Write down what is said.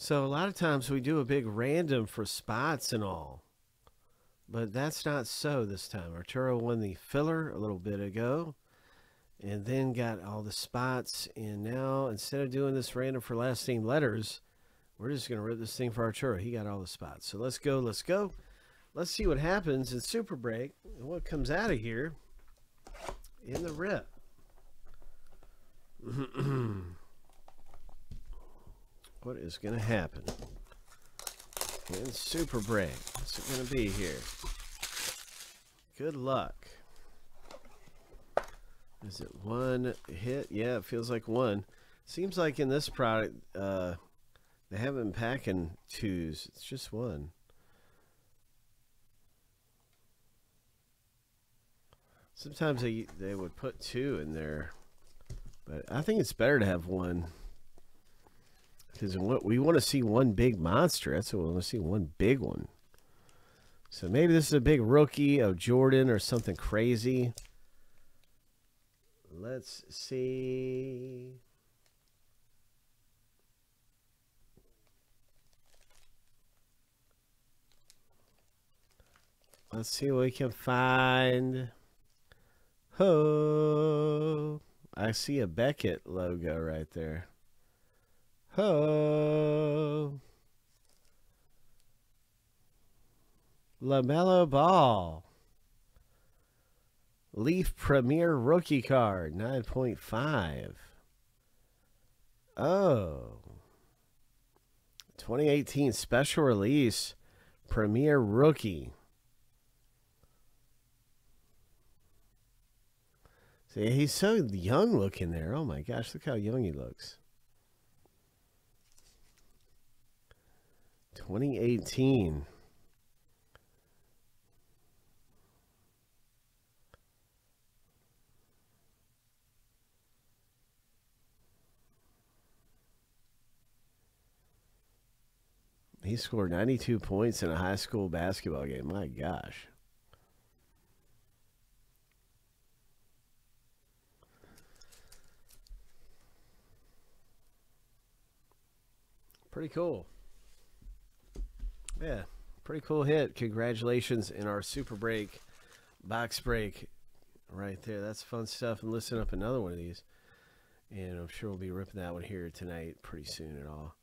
So a lot of times we do a big random for spots and all, but that's not so this time. Arturo won the filler a little bit ago and then got all the spots. And now instead of doing this random for last name letters, we're just going to rip this thing for Arturo. He got all the spots. So let's go. Let's go. Let's see what happens in Super Break and what comes out of here in the rip. What is going to happen in Super Break? What's it going to be here? Good luck. Is it one hit? Yeah, it feels like one. Seems like in this product, they haven't been packing twos. It's just one. Sometimes they would put two in there, but I think it's better to have one. Because we want to see one big monster. That's what we want to see, one big one. So maybe this is a big rookie of Jordan or something crazy. Let's see. Let's see what we can find. Oh, I see a Beckett logo right there. Oh, LaMelo Ball, Leaf Premier rookie card, 9.5. Oh, 2018 special release Premier rookie. See, he's so young looking there. Oh my gosh, look how young he looks. 2018. He scored 92 points in a high school basketball game. My gosh. Pretty cool. Yeah, pretty cool hit. Congratulations in our Super Break box break right there. That's fun stuff. And listen up another one of these. And I'm sure we'll be ripping that one here tonight pretty soon and all.